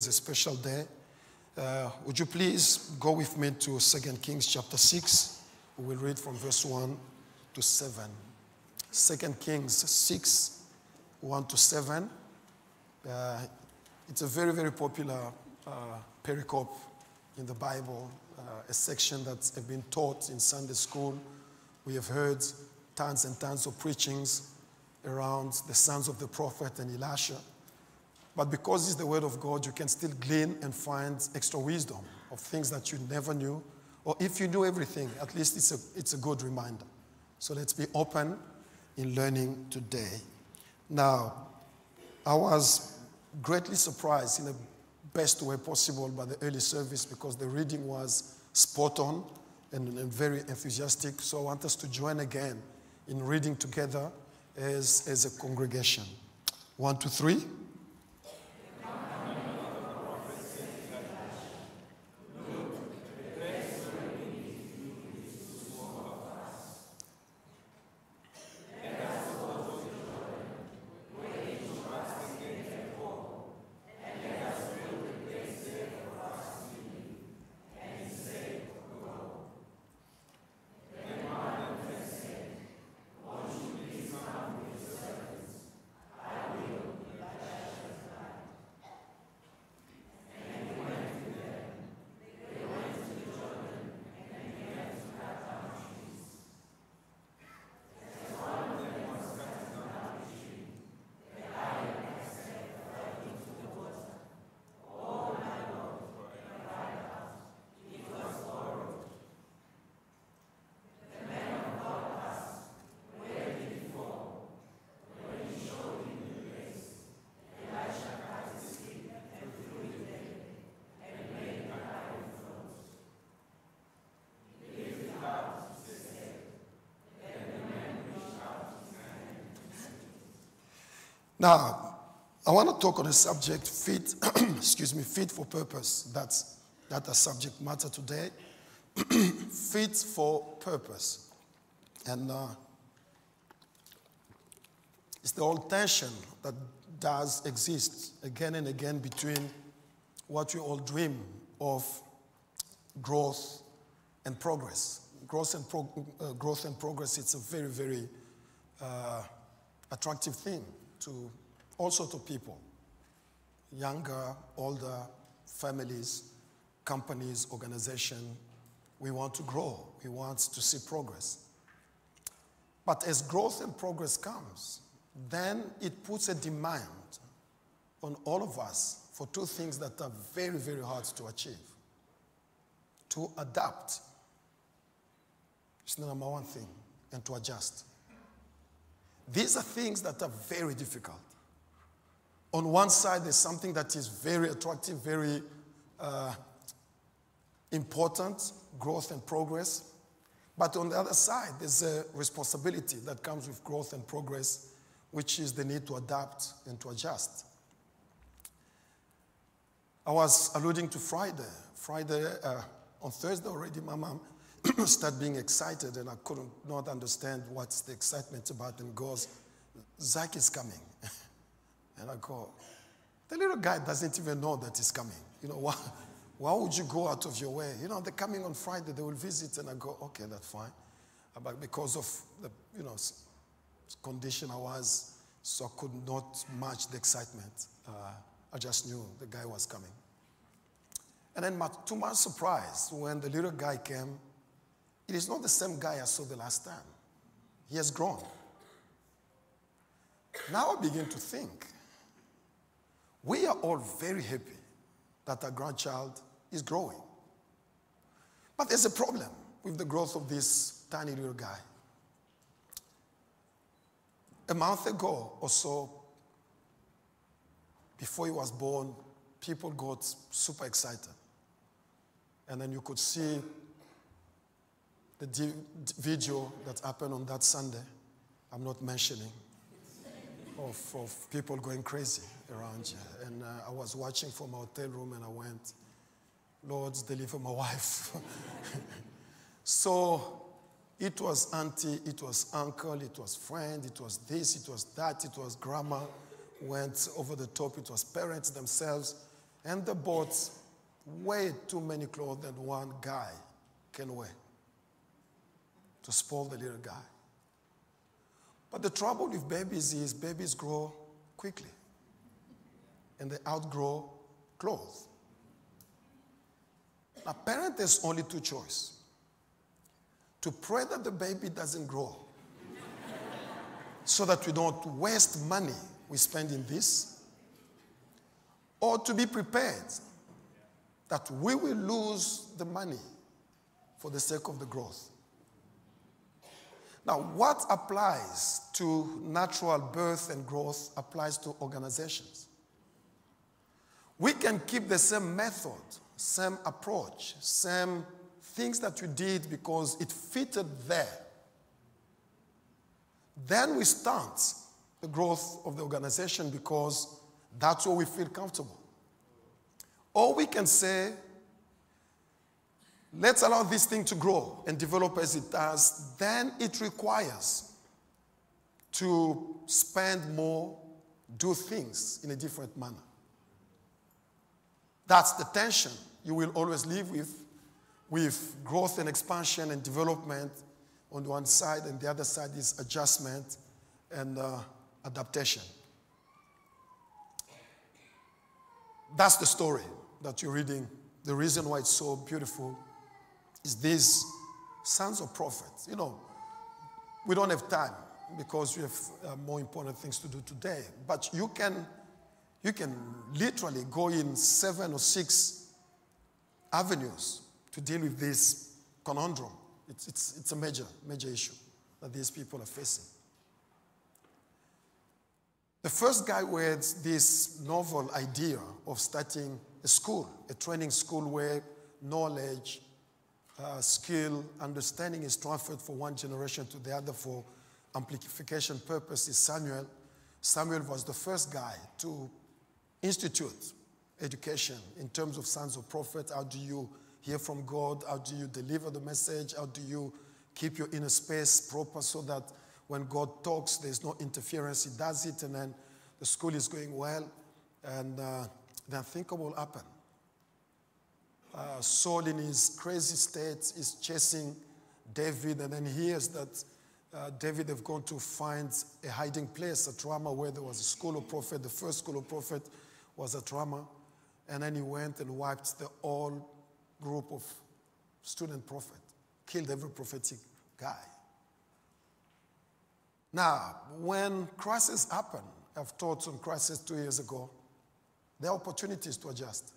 It's a special day. Would you please go with me to Second Kings chapter 6. We will read from verse 1 to 7. Second Kings 6, 1 to 7. It's a very, very popular pericope in the Bible, a section that has been taught in Sunday school. We have heard tons and tons of preachings around the sons of the prophet and Elisha. But because it's the word of God, you can still glean and find extra wisdom of things that you never knew. Or if you knew everything, at least it's a good reminder. So let's be open in learning today. Now, I was greatly surprised in the best way possible by the early service because the reading was spot on and very enthusiastic. So I want us to join again in reading together as a congregation. 1, 2, 3. Now, I want to talk on a subject fit for purpose. That's a subject matter today. Fit for purpose. And it's the old tension that does exist again and again between what we all dream of growth and progress. Growth and progress, it's a very, very attractive thing to all sorts of people, younger, older, families, companies, organizations. We want to grow. We want to see progress. But as growth and progress comes, then it puts a demand on all of us for two things that are very, very hard to achieve. To adapt. It's the number one thing. And to adjust. These are things that are very difficult. On one side, there's something that is very attractive, very important, growth and progress. But on the other side, there's a responsibility that comes with growth and progress, which is the need to adapt and to adjust. I was alluding to Friday. On Thursday already, my mom start being excited, and I couldn't not understand what's the excitement about, and goes, Zach is coming. And I go, the little guy doesn't even know that he's coming. You know, why would you go out of your way? You know, they're coming on Friday, they will visit. And I go, okay, that's fine. But because of the, you know, condition I was, so I could not match the excitement. I just knew the guy was coming. And then to my surprise, when the little guy came, it is not the same guy I saw the last time. He has grown. Now I begin to think, we are all very happy that our grandchild is growing. But there's a problem with the growth of this tiny little guy. A month ago or so, before he was born, people got super excited. And then you could see the video that happened on that Sunday, I'm not mentioning, of people going crazy around you. And I was watching from my hotel room and I went, Lord, deliver my wife. So it was auntie, it was uncle, it was friend, it was this, it was that, it was grandma, went over the top, it was parents themselves. and the boats way too many clothes that one guy can wear to spoil the little guy. But the trouble with babies is babies grow quickly and they outgrow clothes. A parent has only two choices: to pray that the baby doesn't grow so that we don't waste money we spend in this, or to be prepared that we will lose the money for the sake of the growth. Now, what applies to natural birth and growth applies to organizations. We can keep the same method, same approach, same things that we did because it fitted there. Then we stunt the growth of the organization because that's where we feel comfortable. Or we can say, let's allow this thing to grow and develop as it does. Then it requires to spend more, do things in a different manner. That's the tension you will always live with growth and expansion and development on one side, and the other side is adjustment and adaptation. That's the story that you're reading. The reason why it's so beautiful is these sons of prophets. You know, we don't have time because we have more important things to do today. But you can literally go in 7 or 6 avenues to deal with this conundrum. It's a major issue that these people are facing. The first guy had this novel idea of starting a school, a training school where knowledge, skill, understanding is transferred from one generation to the other for amplification purposes. Samuel. Samuel was the first guy to institute education in terms of sons of prophets. How do you hear from God? How do you deliver the message? How do you keep your inner space proper so that when God talks, there's no interference? He does it, and then the school is going well, and the unthinkable happened. Saul, in his crazy state, is chasing David, and then he hears that David have gone to find a hiding place at Ramah, where there was a school of prophet. The first school of prophet was at Ramah, and then he went and wiped the whole group of student prophet, killed every prophetic guy. Now, when crises happen, I've taught on crisis 2 years ago, there are opportunities to adjust.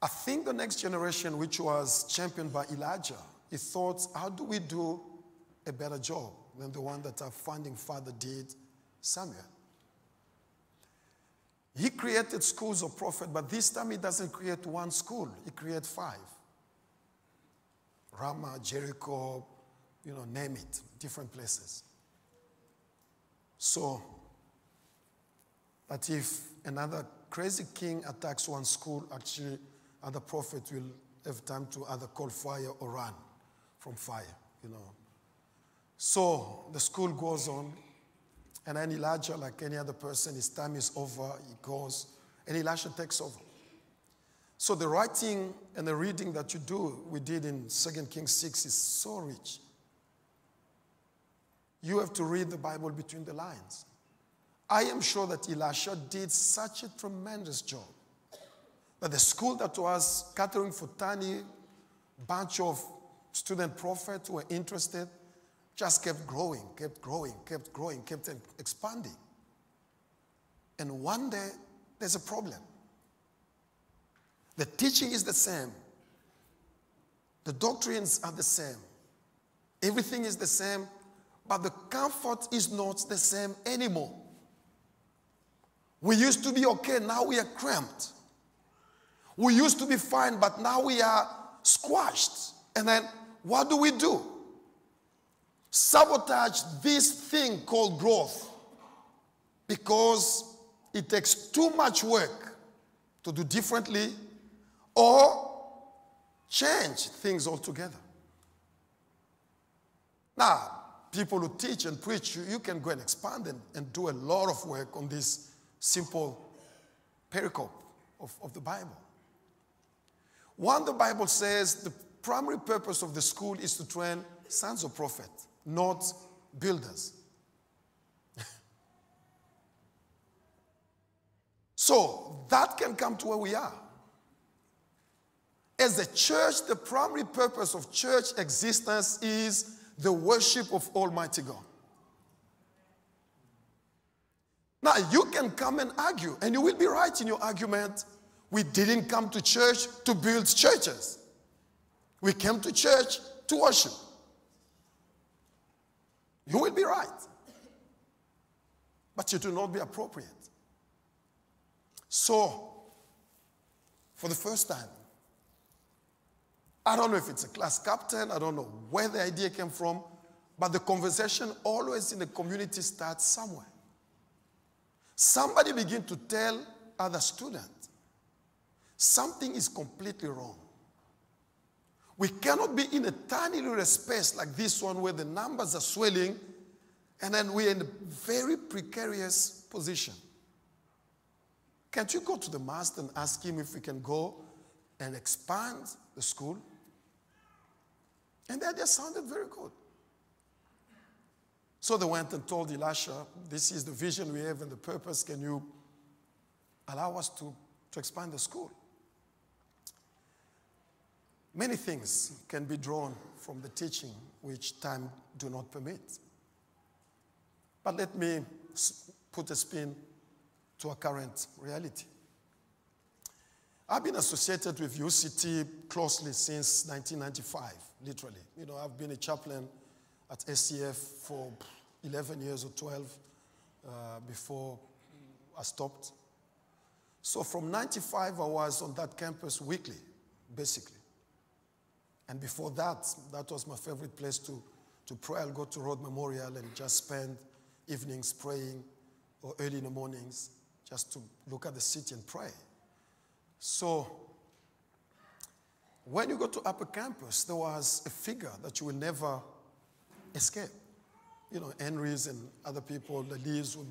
I think the next generation, which was championed by Elijah, he thought, how do we do a better job than the one that our founding father did, Samuel? He created schools of prophets, but this time he doesn't create one school. He creates 5. Ramah, Jericho, you know, name it, different places. So that if another crazy king attacks one school, actually other prophets will have time to either call fire or run from fire, you know. So the school goes on, and then Elijah, like any other person, his time is over, he goes, and Elisha takes over. So the writing and the reading that we did in 2 Kings 6 is so rich. You have to read the Bible between the lines. I am sure that Elisha did such a tremendous job that the school that was catering for tiny bunch of student prophets who were interested just kept growing, kept expanding. And one day, there's a problem. The teaching is the same. The doctrines are the same. Everything is the same, but the comfort is not the same anymore. We used to be okay, now we are cramped. We used to be fine, but now we are squashed. And then what do? Sabotage this thing called growth because it takes too much work to do differently, or change things altogether. Now, people who teach and preach, you can go and expand and do a lot of work on this simple pericope of the Bible. One, the Bible says the primary purpose of the school is to train sons of prophets, not builders. So that can come to where we are. As a church, the primary purpose of church existence is the worship of Almighty God. Now, you can come and argue, and you will be right in your argument. We didn't come to church to build churches. We came to church to worship. You will be right. But it will not be appropriate. So, for the first time, I don't know if it's a class captain, I don't know where the idea came from, but the conversation always in the community starts somewhere. Somebody begins to tell other students, something is completely wrong. We cannot be in a tiny little space like this one where the numbers are swelling and then we're in a very precarious position. Can't you go to the master and ask him if we can go and expand the school? And the idea sounded very good. So they went and told Elisha, this is the vision we have and the purpose. Can you allow us to expand the school? Many things can be drawn from the teaching which time do not permit. But let me put a spin to our current reality. I've been associated with UCT closely since 1995, literally. You know, I've been a chaplain at SCF for 11 years or 12 before I stopped. So from 95, I was on that campus weekly, basically. And before that, that was my favorite place to pray. I'll go to Rhodes Memorial and just spend evenings praying or early in the mornings just to look at the city and pray. So, when you go to upper campus, there was a figure that you will never escape. You know, Henry's and other people, the Leaves who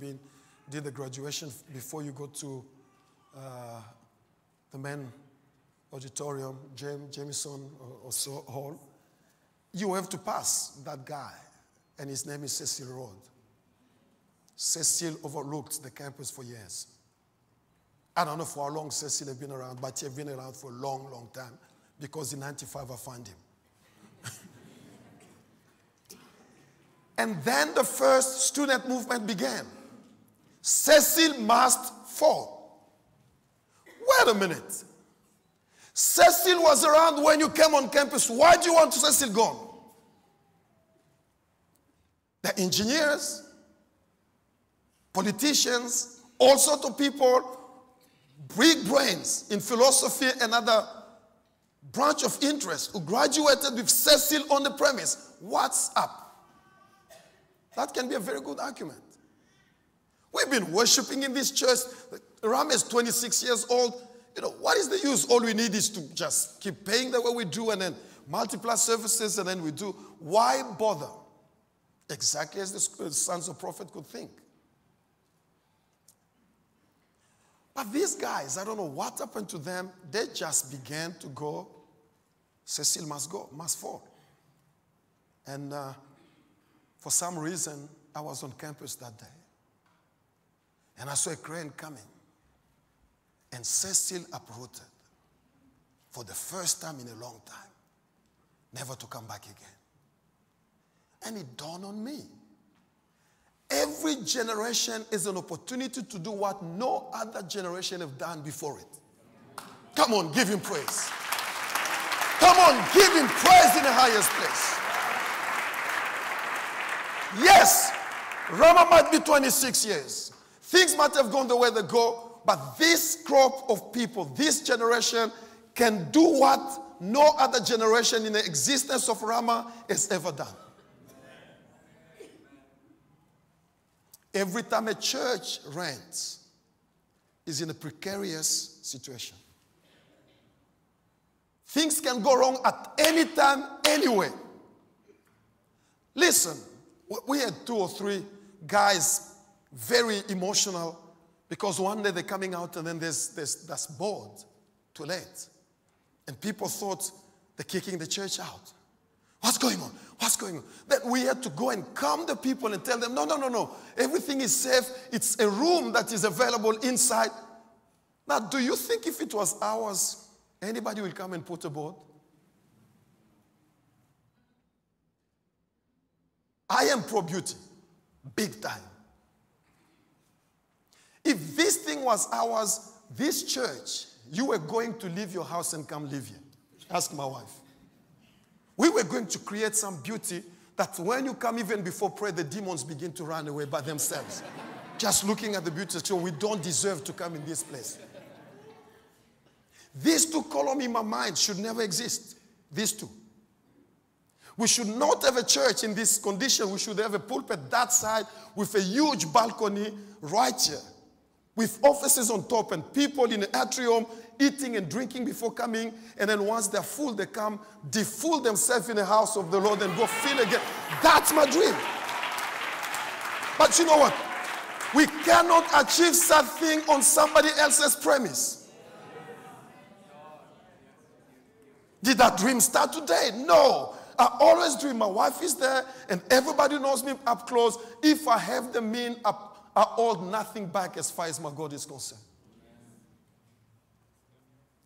did the graduation before you go to the men auditorium, Jameson or so hall. You have to pass that guy, and his name is Cecil Rhodes. Cecil overlooked the campus for years. I don't know for how long Cecil had been around, but he had been around for a long, long time because in 95 I found him. And then the first student movement began. Cecil must fall. Wait a minute. Cecil was around when you came on campus. Why do you want Cecil gone? The engineers, politicians, all sorts of people, big brains in philosophy and other branch of interest who graduated with Cecil on the premise. What's up? That can be a very good argument. We've been worshiping in this church. Ramah is 26 years old. You know, what is the use? All we need is to just keep paying the way we do and then multiply services and then we do. Why bother? Exactly as the sons of prophet could think. But these guys, I don't know what happened to them. They just began to go, Cecil must go, must fall. And for some reason, I was on campus that day. And I saw a crane coming. And Cecil uprooted for the first time in a long time, never to come back again. And it dawned on me. Every generation is an opportunity to do what no other generation have done before it. Come on, give him praise. Come on, give him praise in the highest place. Yes, Ramah might be 26 years. Things might have gone the way they go, but this crop of people, this generation, can do what no other generation in the existence of Ramah has ever done. Every time a church rents, is in a precarious situation. Things can go wrong at any time, anywhere. Listen, we had two or three guys very emotional Because one day they're coming out and then there's board, too late. And people thought they're kicking the church out. What's going on? What's going on? That we had to go and calm the people and tell them, no, no, no, no. Everything is safe. It's a room that is available inside. Now, do you think if it was ours, anybody will come and put a board? I am pro-beauty, big time. If this thing was ours, this church, you were going to leave your house and come live here. Ask my wife. We were going to create some beauty that when you come even before prayer, the demons begin to run away by themselves. Just looking at the beauty, so we don't deserve to come in this place. These two columns in my mind should never exist. These two. We should not have a church in this condition. We should have a pulpit that side with a huge balcony right here, with offices on top and people in the atrium eating and drinking before coming. And then once they're full, they come, defool themselves in the house of the Lord and go fill again. That's my dream. But you know what? We cannot achieve such thing on somebody else's premise. Did that dream start today? No. I always dream. My wife is there and everybody knows me up close. If I have the means, I hold nothing back as far as my God is concerned.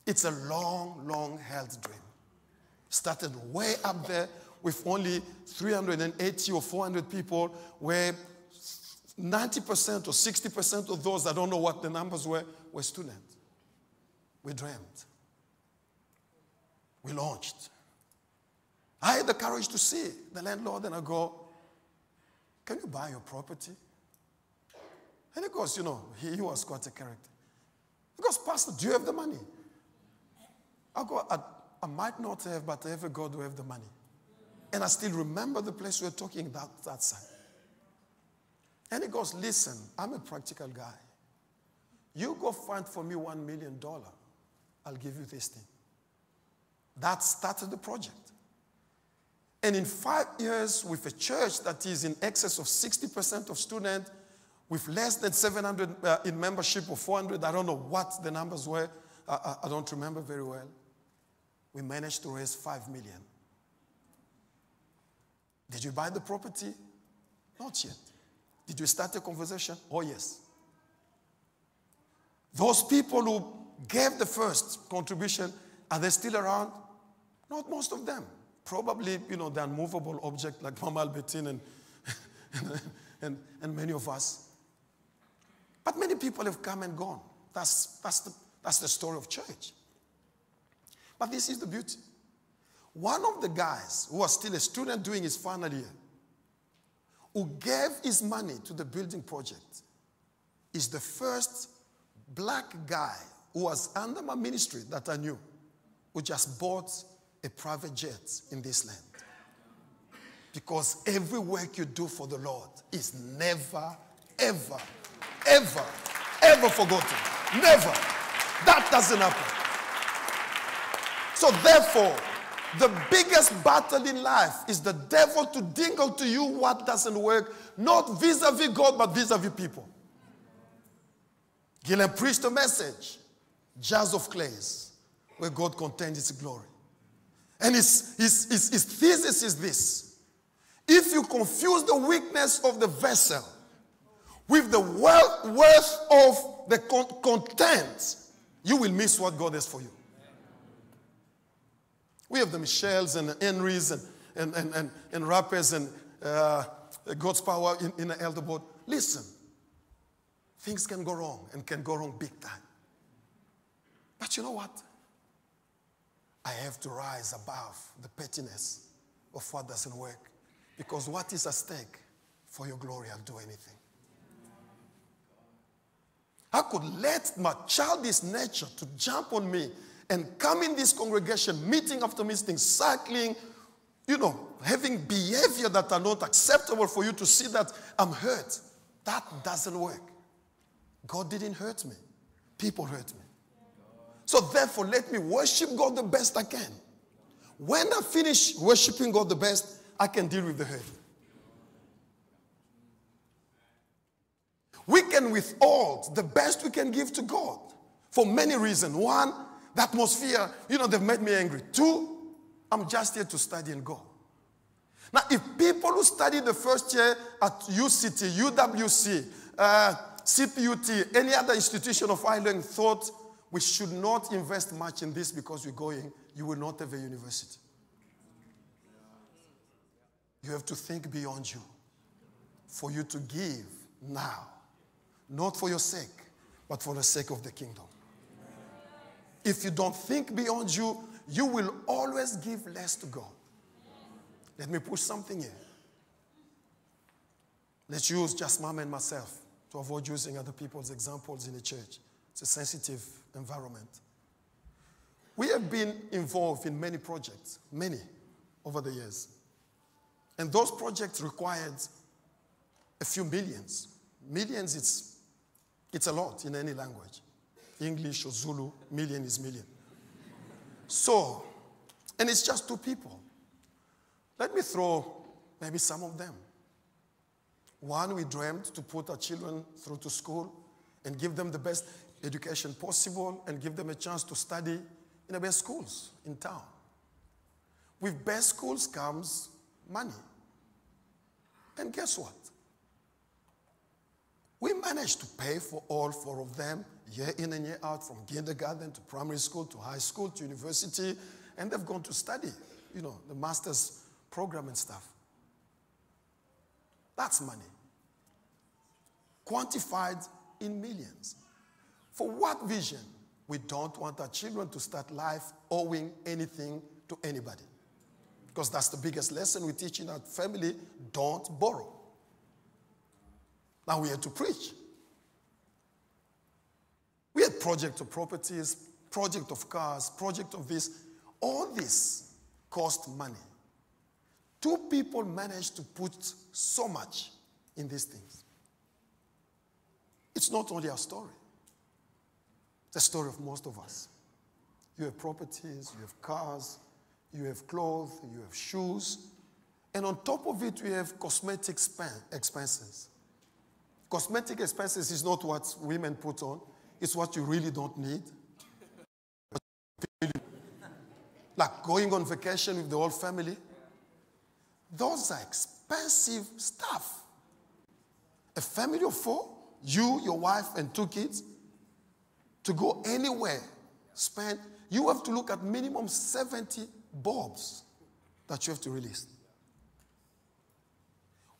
It's a long, long-held dream. Started way up there with only 380 or 400 people, where 90% or 60% of those, I don't know what the numbers were students. We dreamt. We launched. I had the courage to see the landlord and I go, can you buy your property? And he goes, you know, he was quite a character. He goes, Pastor, do you have the money? I go, I might not have, but I have a God who have the money. And I still remember the place we were talking that side. And he goes, listen, I'm a practical guy. You go find for me $1 million. I'll give you this thing. That started the project. And in 5 years, with a church that is in excess of 60% of students, with less than 700 in membership or 400, I don't know what the numbers were. I don't remember very well. We managed to raise $5 million. Did you buy the property? Not yet. Did you start a conversation? Oh, yes. Those people who gave the first contribution, are they still around? Not most of them. Probably, you know, the unmovable object like Mama Albertine and many of us. But many people have come and gone. That's the story of church. But this is the beauty. One of the guys who was still a student doing his final year, who gave his money to the building project, is the first black guy who was under my ministry that I knew, who just bought a private jet in this land. Because every work you do for the Lord is never, ever, ever, ever forgotten. Never. That doesn't happen. So therefore, the biggest battle in life is the devil to dingle to you what doesn't work, not vis-a-vis God, but vis-a-vis people. Gillian preached a message, jars of clays, where God contains his glory. And his thesis is this. If you confuse the weakness of the vessel with the worth of the content, you will miss what God has for you. We have the Michelles and the Henrys and rappers and God's power in the elder board. Listen, things can go wrong and can go wrong big time. But you know what? I have to rise above the pettiness of what doesn't work. Because what is at stake? For your glory, I'll do anything. I could let my childish nature to jump on me and come in this congregation, meeting after meeting, cycling, you know, having behavior that are not acceptable for you to see that I'm hurt. That doesn't work. God didn't hurt me. People hurt me. So therefore, let me worship God the best I can. When I finish worshiping God the best, I can deal with the hurt. We can withhold the best we can give to God for many reasons. One, the atmosphere, you know, they've made me angry. Two, I'm just here to study and go. Now, if people who study the first year at UCT, UWC, CPUT, any other institution of higher learning thought we should not invest much in this because we're going, you will not have a university. You have to think beyond you for you to give now. Not for your sake, but for the sake of the kingdom. If you don't think beyond you, you will always give less to God. Let me push something here. Let's use just mom and myself to avoid using other people's examples in the church. It's a sensitive environment. We have been involved in many projects, many, over the years. And those projects required a few millions. Millions, it's a lot in any language. English or Zulu, million is million. So, and it's just two people. Let me throw maybe some of them. One, we dreamt to put our children through to school and give them the best education possible and give them a chance to study in the best schools in town. With best schools comes money. And guess what? We managed to pay for all four of them year in and year out, from kindergarten to primary school to high school to university, and they've gone to study, you know, the master's program and stuff. That's money. Quantified in millions. For what vision? We don't want our children to start life owing anything to anybody. Because that's the biggest lesson we teach in our family, don't borrow. Now we had to preach. We had project of properties, project of cars, project of this. All this cost money. Two people managed to put so much in these things. It's not only our story. It's the story of most of us. You have properties, you have cars, you have clothes, you have shoes. And on top of it, we have cosmetic expenses. Cosmetic expenses is not what women put on. It's what you really don't need. Like going on vacation with the whole family. Those are expensive stuff. A family of four, you, your wife, and two kids, to go anywhere, spend, you have to look at minimum 70 bobs that you have to release.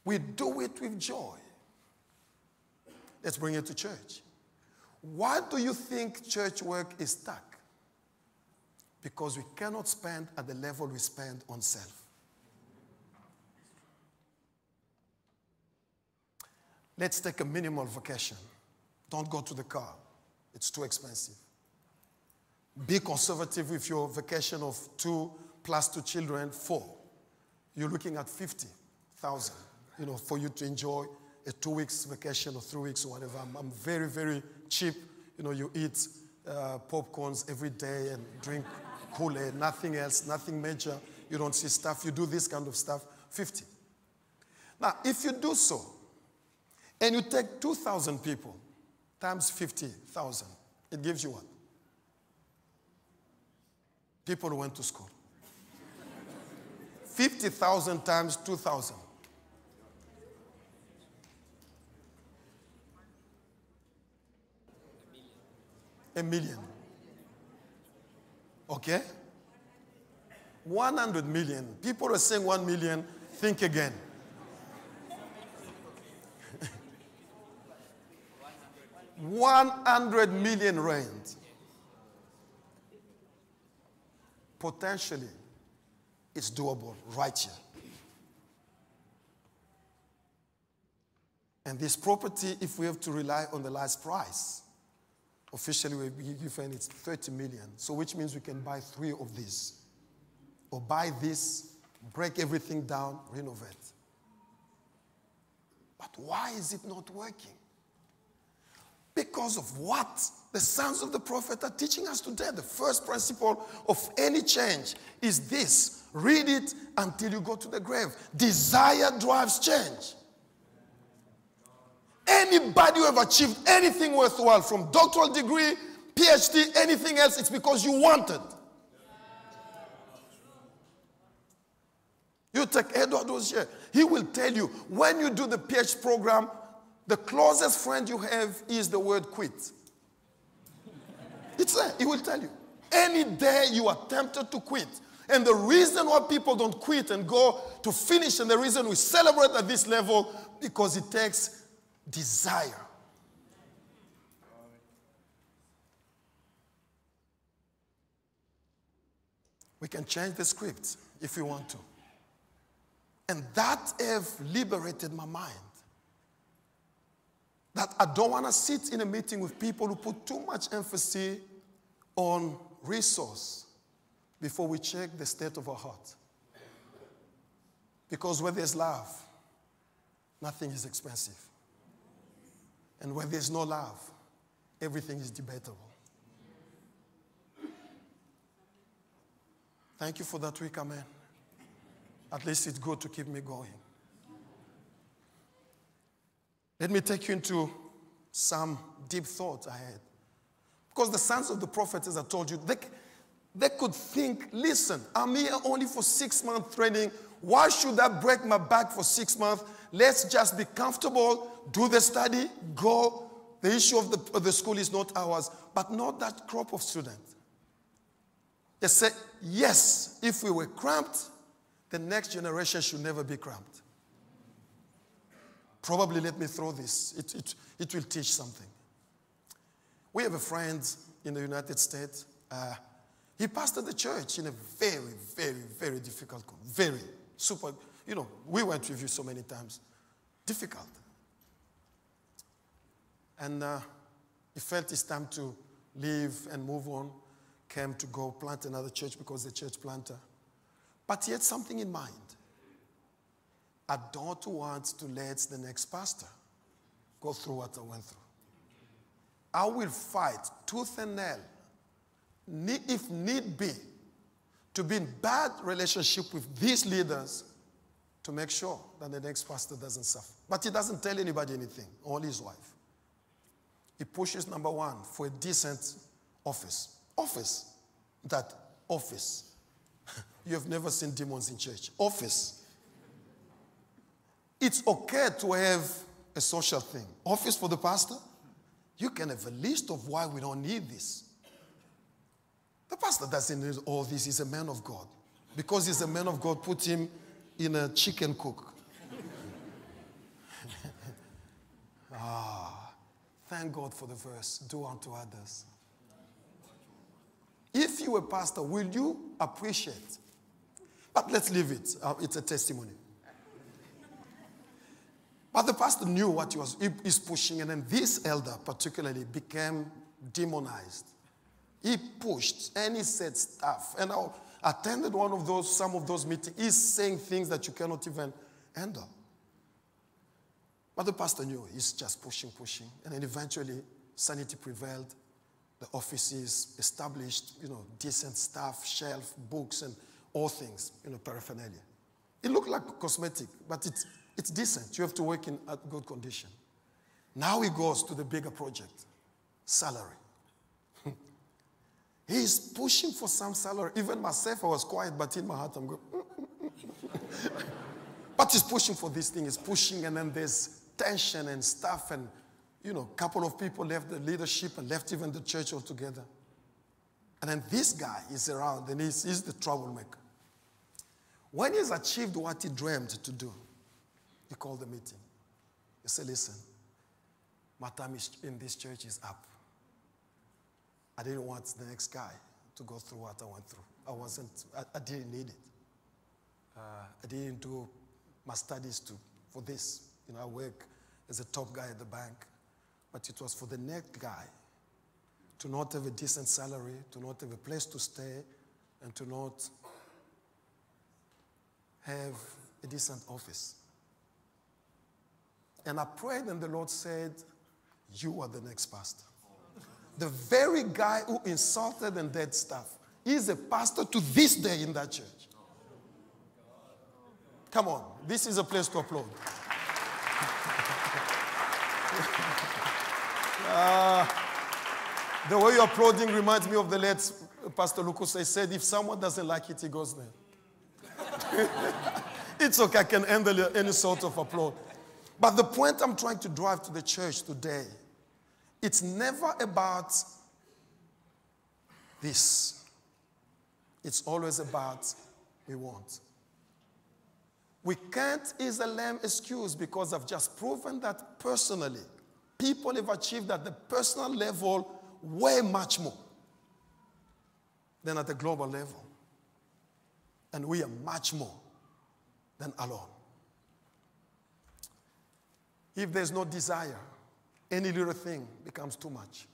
We do it with joy. Let's bring it to church. Why do you think church work is stuck? Because we cannot spend at the level we spend on self. Let's take a minimal vacation. Don't go to the car. It's too expensive. Be conservative with your vacation of 2 plus 2 children, 4. You're looking at 50,000, you know, for you to enjoy a 2 weeks vacation or 3 weeks or whatever. I'm very, very cheap. You know, you eat popcorns every day and drink Kool-Aid, nothing else, nothing major. You don't see stuff. You do this kind of stuff, 50. Now, if you do so, and you take 2,000 people times 50,000, it gives you what? People who went to school. 50,000 times 2,000. 1 million. Okay? 100 million. People are saying 1 million. Think again. 100 million rand. Potentially, it's doable right here. And this property, if we have to rely on the last price, officially, we've given it's 30 million. So which means we can buy 3 of these. Or buy this, break everything down, renovate. But why is it not working? Because of what the sons of the prophet are teaching us today. The first principle of any change is this. Read it until you go to the grave. Desire drives change. Anybody who have achieved anything worthwhile, from doctoral degree, PhD, anything else, it's because you wanted. You take Edward Ogier. He will tell you, when you do the PhD program, the closest friend you have is the word quit. It's there. He will tell you. Any day you are tempted to quit. And the reason why people don't quit and go to finish, and the reason we celebrate at this level, because it takes desire. We can change the script if we want to. And that have liberated my mind. That I don't want to sit in a meeting with people who put too much emphasis on resource before we check the state of our heart. Because where there's love, nothing is expensive. And where there's no love, everything is debatable. Thank you for that week, amen. At least it's good to keep me going. Let me take you into some deep thoughts I had. Because the sons of the prophets, as I told you, they could think, listen, I'm here only for 6 months training. Why should I break my back for 6 months? Let's just be comfortable, do the study, go. The issue of the school is not ours, but not that crop of students. They said, yes, if we were cramped, the next generation should never be cramped. Probably let me throw this. It will teach something. We have a friend in the United States. He pastored the church in a very, very, very difficult, very super, you know, we went with you so many times. Difficult. And he felt it's time to leave and move on. Came to go plant another church because the church planter. But he had something in mind. I don't want to let the next pastor go through what I went through. I will fight tooth and nail, if need be, to be in bad relationship with these leaders to make sure that the next pastor doesn't suffer. But he doesn't tell anybody anything, only his wife. He pushes, number one, for a decent office. Office. That office. You have never seen demons in church. Office. It's okay to have a social thing. Office for the pastor. You can have a list of why we don't need this. The pastor doesn't need all this. He's a man of God. Because he's a man of God, put him in a chicken cook. Thank God for the verse, do unto others. If you were a pastor, will you appreciate? But let's leave it. It's a testimony. But the pastor knew what he was pushing, and then this elder particularly became demonized. He pushed, and he said stuff. And I attended one of those, some of those meetings. He's saying things that you cannot even handle. But the pastor knew. He's just pushing. And then eventually, sanity prevailed. The offices established, you know, decent staff, shelf, books, and all things, you know, paraphernalia. It looked like cosmetic, but it's decent. You have to work in a good condition. Now he goes to the bigger project, salary. He's pushing for some salary. Even myself, I was quiet, but in my heart, I'm going, But he's pushing for this thing. He's pushing, and then there's tension and stuff, and you know, a couple of people left the leadership and left even the church altogether. And then this guy is around, and he's the troublemaker. When he's achieved what he dreamed to do, he called the meeting. He said, listen, my time in this church is up. I didn't want the next guy to go through what I went through. I didn't need it. I didn't do my studies for this. You know, I work as a top guy at the bank. But it was for the next guy to not have a decent salary, to not have a place to stay, and to not have a decent office. And I prayed, and the Lord said, you are the next pastor. The very guy who insulted and did stuff is a pastor to this day in that church. Come on, this is a place to applaud. The way you're applauding reminds me of the late Pastor Lucas. I said, if someone doesn't like it, he goes there. It's okay, I can handle any sort of applaud. But the point I'm trying to drive to the church today, it's never about this. It's always about we want. We can't is a lame excuse because I've just proven that personally, people have achieved at the personal level way much more than at the global level. And we are much more than alone. If there's no desire, any little thing becomes too much.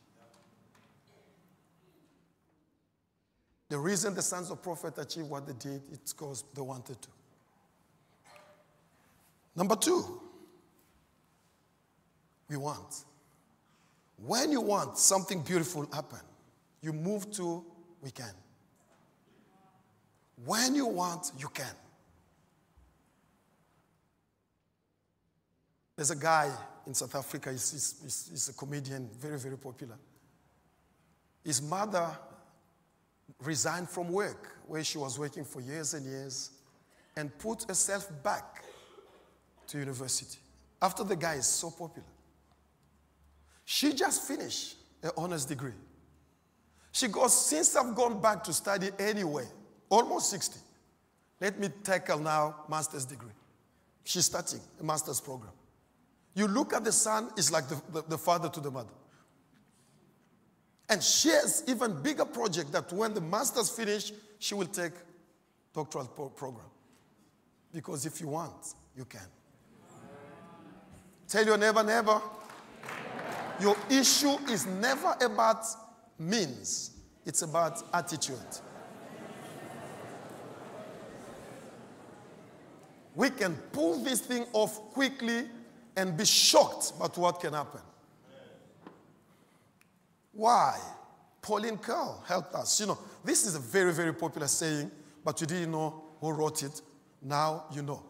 The reason the sons of prophet achieved what they did, it's because they wanted to. Number two, we want. When you want something beautiful happen, you move to we can. When you want, you can. There's a guy in South Africa, he's a comedian, very, very popular. His mother resigned from work, where she was working for years and years, and put herself back to university. After the guy is so popular. She just finished her honors degree. She goes, since I've gone back to study anyway, almost 60, let me tackle now master's degree. She's starting a master's program. You look at the son, it's like the father to the mother. And she has even bigger project that when the master's finished, she will take doctoral program. Because if you want, you can. Tell your neighbor, neighbor. Your issue is never about means. It's about attitude. We can pull this thing off quickly and be shocked about what can happen. Why? Pauline Curl helped us. You know, this is a very, very popular saying, but you didn't know who wrote it. Now you know.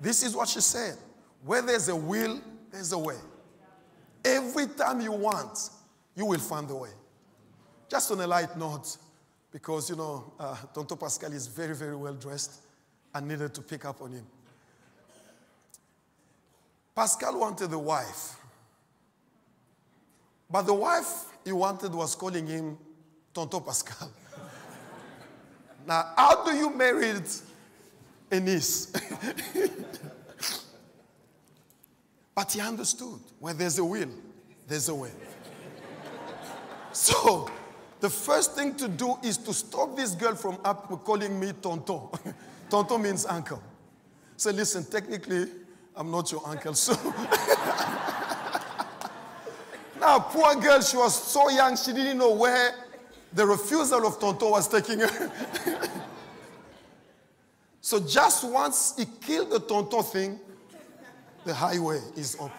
This is what she said. Where there's a will, there's a way. Every time you want, you will find the way. Just on a light note, because, you know, Tonto Pascal is very, very well dressed. I needed to pick up on him. Pascal wanted a wife. But the wife he wanted was calling him Tonto Pascal. Now, how do you marry a niece? But he understood, where there's a will, there's a way. So, the first thing to do is to stop this girl from calling me Tonton. Tonton means uncle. So listen, technically, I'm not your uncle, so. Now, poor girl, she was so young, she didn't know where the refusal of Tonton was taking her. So just once he killed the Tonton thing, the highway is open.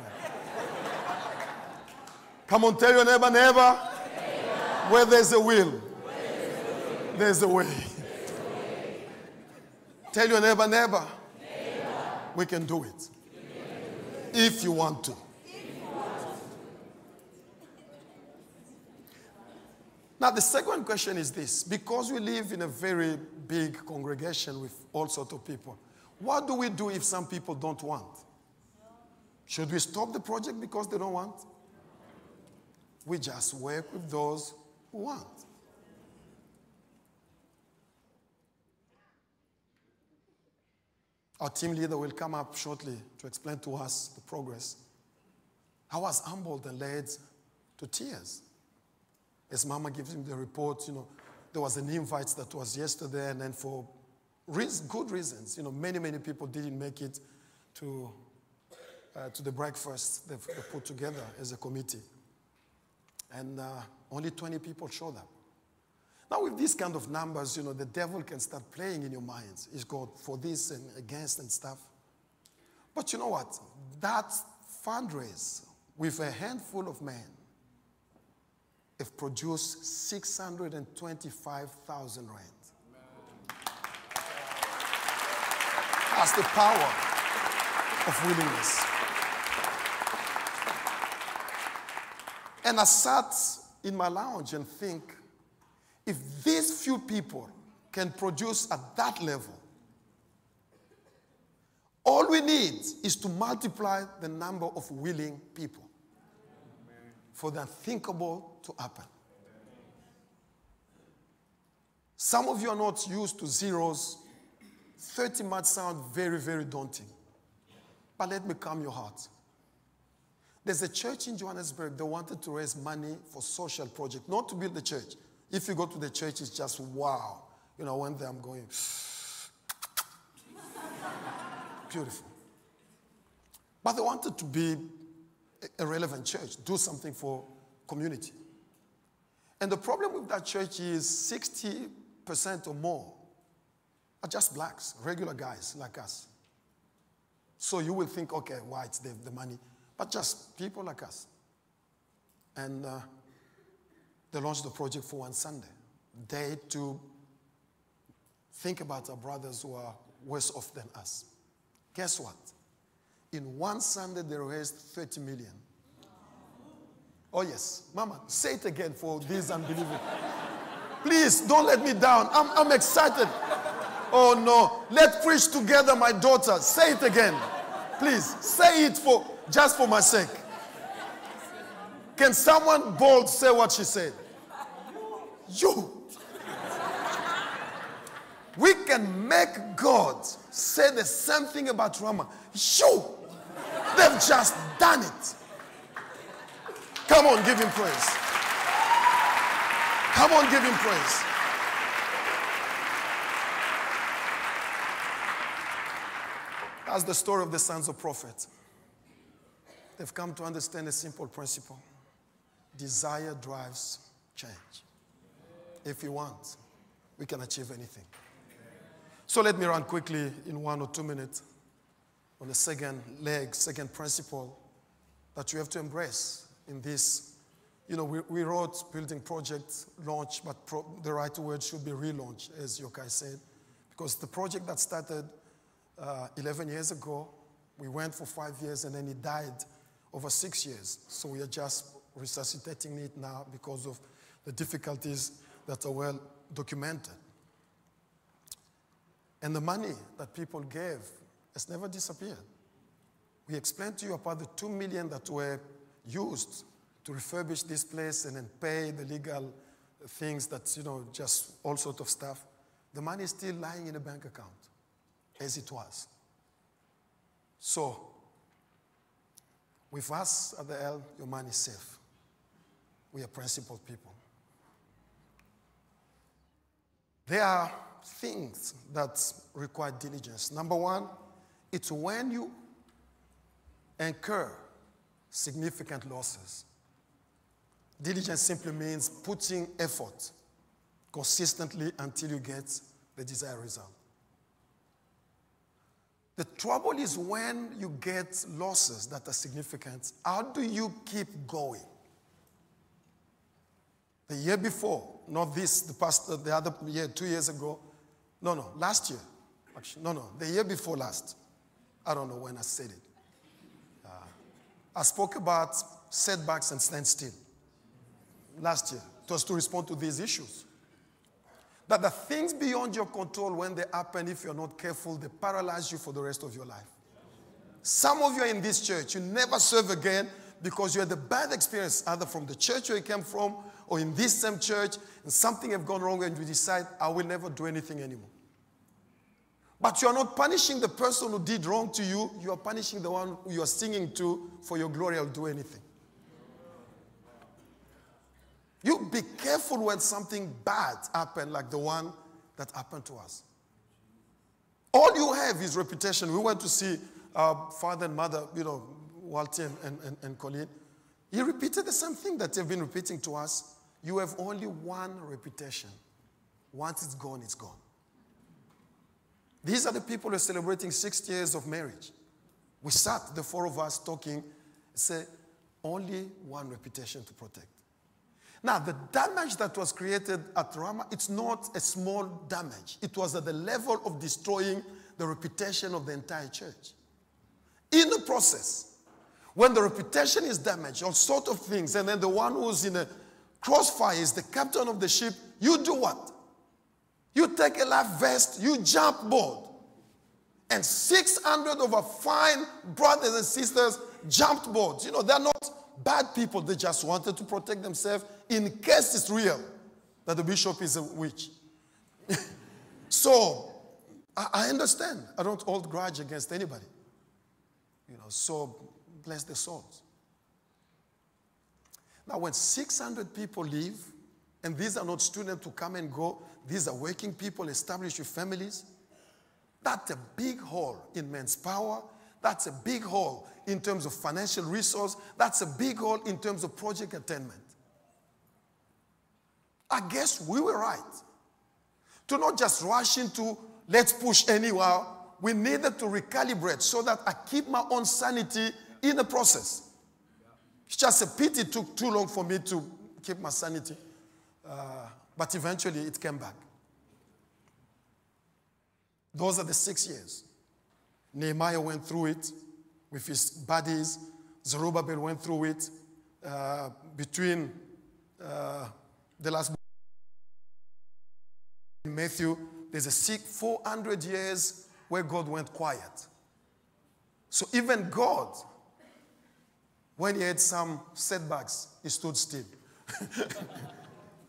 Come on, tell your neighbor, neighbor. Where there's a will, there's a way. Tell your neighbor, neighbor. We can do it. If you want to. Now, the second question is this. Because we live in a very big congregation with all sorts of people, what do we do if some people don't want? Should we stop the project because they don't want? We just work with those who want. Our team leader will come up shortly to explain to us the progress. I was humbled and led to tears. As Mama gives him the report, you know, there was an invite that was yesterday, and then for good reasons, you know, many, many people didn't make it to the breakfast they've put together as a committee. And only 20 people showed up. Now with these kind of numbers, you know, the devil can start playing in your minds. He's called for this and against and stuff. But you know what? That fundraise with a handful of men have produced 625,000 rand. That's the power of willingness. And I sat in my lounge and think, if these few people can produce at that level, all we need is to multiply the number of willing people for the unthinkable to happen. Some of you are not used to zeros. 30 might sound very, very daunting. But let me calm your heart. There's a church in Johannesburg that wanted to raise money for social project, not to build the church. If you go to the church, it's just wow. You know, one day I'm going, beautiful. But they wanted to be a relevant church, do something for community. And the problem with that church is 60% or more are just blacks, regular guys like us. So you will think, okay, whites, they have the money, but just people like us. And they launched the project for one Sunday. They had to think about our brothers who are worse off than us. Guess what? In one Sunday, they raised 30 million. Oh, yes. Mama, say it again for these unbelievers. Please, don't let me down. I'm excited. Oh, no. Let's preach together, my daughter. Say it again. Please, say it just for my sake. Can someone bold say what she said? You. We can make God say the same thing about Ramah. You. They've just done it. Come on, give him praise. Come on, give him praise. That's the story of the sons of prophets. They've come to understand a simple principle. Desire drives change. If you want, we can achieve anything. So let me run quickly in 1 or 2 minutes on the second leg, second principle that you have to embrace. In this, you know, we wrote building project launch, but the right word should be relaunch, as Yokai said, because the project that started 11 years ago, we went for 5 years, and then it died over 6 years. So we are just resuscitating it now because of the difficulties that are well documented. And the money that people gave has never disappeared. We explained to you about the 2 million that were used to refurbish this place and then pay the legal things that, you know, just all sort of stuff. The money is still lying in a bank account as it was. So, with us at the L, your money is safe. We are principled people. There are things that require diligence. Number one, it's when you incur significant losses. Diligence simply means putting effort consistently until you get the desired result. The trouble is when you get losses that are significant, how do you keep going? The year before, not this, the other year, 2 years ago, no, last year, actually, no, the year before last. I don't know when I said it. I spoke about setbacks and standstill last year. It was to respond to these issues. That the things beyond your control, when they happen, if you're not careful, they paralyze you for the rest of your life. Some of you are in this church. You never serve again because you had a bad experience, either from the church where you came from or in this same church, and something has gone wrong, and you decide, I will never do anything anymore. But you are not punishing the person who did wrong to you. You are punishing the one who you are singing to, for your glory, I'll do anything. You be careful when something bad happens, like the one that happened to us. All you have is reputation. We went to see our father and mother, you know, Walter and Colleen. He repeated the same thing that they've been repeating to us. You have only one reputation. Once it's gone, it's gone. These are the people who are celebrating 60 years of marriage. We sat, the four of us, talking, say, only one reputation to protect. Now, the damage that was created at Ramah, it's not a small damage. It was at the level of destroying the reputation of the entire church. In the process, When the reputation is damaged, all sort of things, and then the one who's in a crossfire is the captain of the ship, you do what? You take a life vest, you jump board. And 600 of our fine brothers and sisters jumped boards. You know, they're not bad people. They just wanted to protect themselves in case it's real that the bishop is a witch. So, I understand. I don't hold grudge against anybody. You know, so bless their souls. Now, when 600 people leave, and these are not students who come and go, these are working people established with families, that's a big hole in men's power. That's a big hole in terms of financial resource. That's a big hole in terms of project attainment. I guess we were right to not just rush into let's push anywhere. We needed to recalibrate so that I keep my own sanity in the process. It's just a pity it took too long for me to keep my sanity. But eventually it came back. Those are the 6 years. Nehemiah went through it with his buddies. Zerubbabel went through it between the last book in Matthew. There's a 400 years where God went quiet. So even God, when he had some setbacks, he stood still.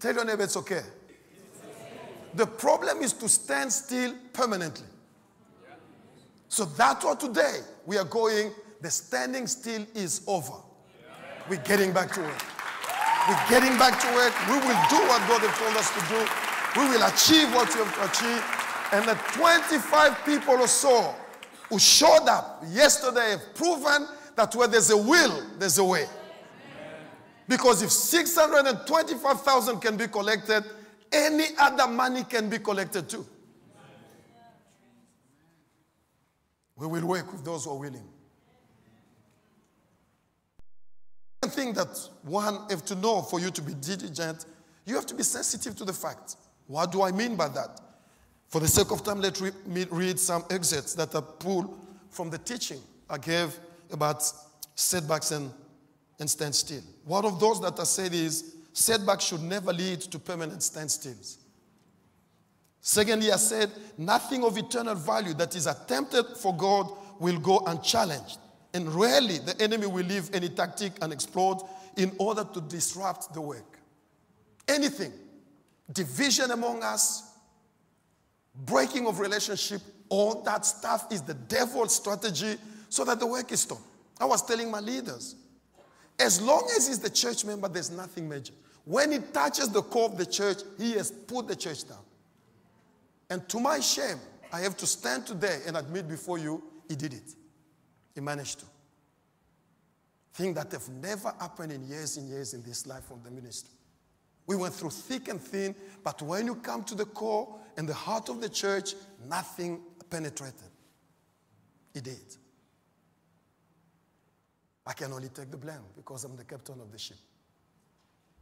Tell your neighbor it's okay. The problem is to stand still permanently. Yeah. So that's what today we are going, the standing still is over. Yeah. We're getting back to work. We're getting back to work. We will do what God has told us to do. We will achieve what we have to achieve. And the 25 people or so who showed up yesterday have proven that where there's a will, there's a way. Yeah. Because if 625,000 can be collected, any other money can be collected too. We will work with those who are willing. One thing that one have to know for you to be diligent, you have to be sensitive to the fact. What do I mean by that? For the sake of time, let me read some excerpts that I pulled from the teaching I gave about setbacks and stand still. One of those that I said is, setbacks should never lead to permanent standstills. Secondly, I said, nothing of eternal value that is attempted for God will go unchallenged. And rarely the enemy will leave any tactic unexplored in order to disrupt the work. Anything, division among us, breaking of relationship, all that stuff is the devil's strategy so that the work is stopped. I was telling my leaders, as long as he's the church member, there's nothing major. When he touches the core of the church, he has put the church down. And to my shame, I have to stand today and admit before you, he did it. He managed to. Things that have never happened in years and years in this life of the ministry. We went through thick and thin, but when you come to the core and the heart of the church, nothing penetrated. He did. I can only take the blame because I'm the captain of the ship.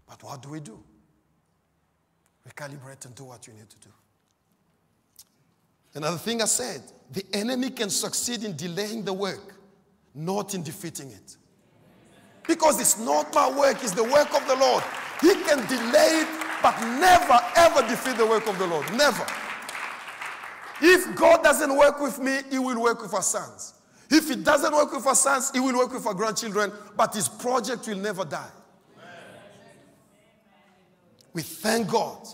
But what do? We calibrate and do what you need to do. Another thing I said, the enemy can succeed in delaying the work, not in defeating it. Because it's not my work, it's the work of the Lord. He can delay it, but never, ever defeat the work of the Lord. Never. If God doesn't work with me, he will work with our sons. If it doesn't work with our sons, it will work with our grandchildren, but his project will never die. Amen. We thank God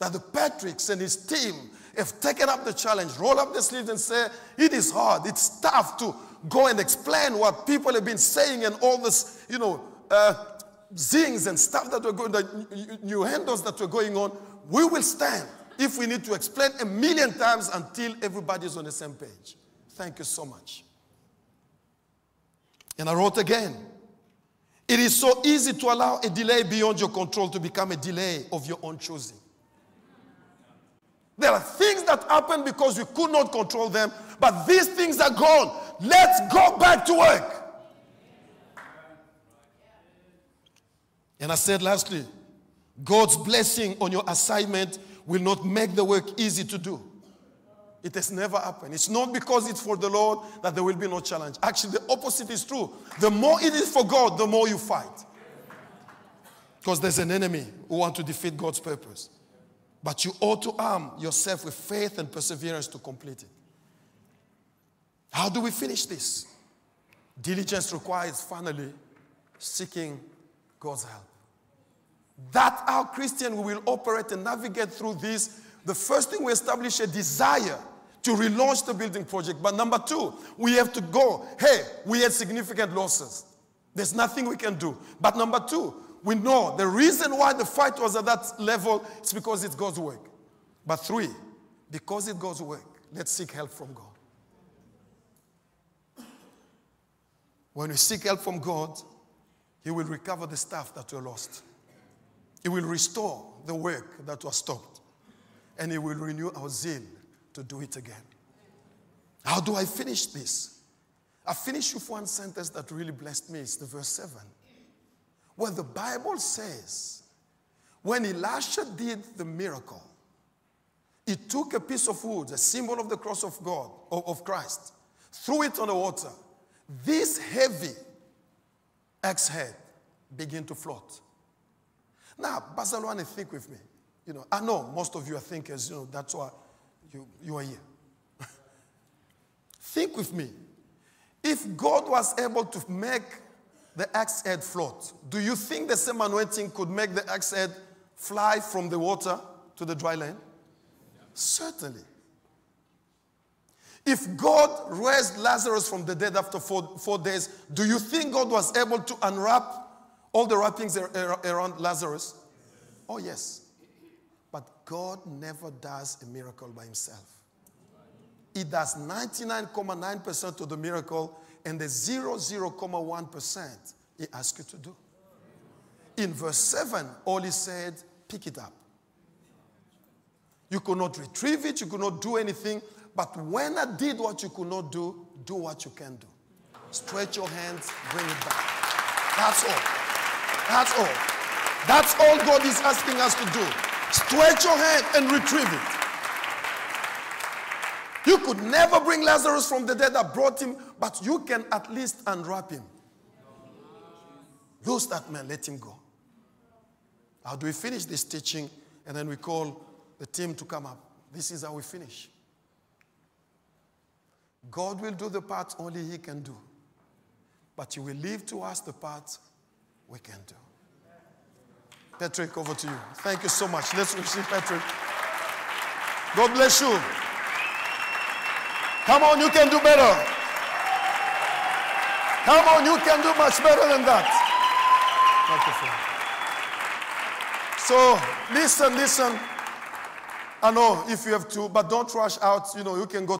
that the Patricks and his team have taken up the challenge, roll up their sleeves and say, it is hard, it's tough to go and explain what people have been saying and all this, you know, zings and stuff that were going, the new handles that were going on. We will stand if we need to explain 1,000,000 times until everybody's on the same page. Thank you so much. And I wrote again, it is so easy to allow a delay beyond your control to become a delay of your own choosing. There are things that happen because we could not control them, but these things are gone. Let's go back to work. And I said lastly, God's blessing on your assignment will not make the work easy to do. It has never happened. It's not because it's for the Lord that there will be no challenge. Actually, the opposite is true. The more it is for God, the more you fight. Because there's an enemy who wants to defeat God's purpose. But you ought to arm yourself with faith and perseverance to complete it. How do we finish this? Diligence requires finally seeking God's help. That's how Christians will operate and navigate through this. The first thing, we establish a desire to relaunch the building project. But number two, we have to go, hey, we had significant losses. There's nothing we can do. But number two, we know the reason why the fight was at that level is because it's God's work. But three, because it's God's work, let's seek help from God. When we seek help from God, He will recover the stuff that were lost. He will restore the work that was stopped. And He will renew our zeal to do it again. How do I finish this? I finish with one sentence that really blessed me. It's the verse 7. Where the Bible says, when Elisha did the miracle, he took a piece of wood, a symbol of the cross of God, of Christ, threw it on the water. This heavy axe head began to float. Now, Bazalwane, think with me. You know, I know most of you are thinkers, you know, that's why you are here. Think with me. If God was able to make the axe head float, do you think the same anointing could make the axe head fly from the water to the dry land? Yeah. Certainly. If God raised Lazarus from the dead after four days, do you think God was able to unwrap all the wrappings around Lazarus? Yes. Oh, yes. But God never does a miracle by Himself. He does 99.9% of the miracle, and the 0.1% He asks you to do. In verse 7, all He said, pick it up. You could not retrieve it, you could not do anything, but when I did what you could not do, do what you can do. Stretch your hands, bring it back. That's all. That's all. That's all God is asking us to do. Stretch your hand and retrieve it. You could never bring Lazarus from the dead that brought him, but you can at least unwrap him. Lose that man, let him go. How do we finish this teaching? And then we call the team to come up. This is how we finish. God will do the part only He can do. But He will leave to us the part we can do. Patrick, over to you. Thank you so much. Let's receive Patrick. God bless you. Come on, you can do better. Come on, you can do much better than that. Wonderful. So, listen. I know if you have to, but don't rush out. You know, you can go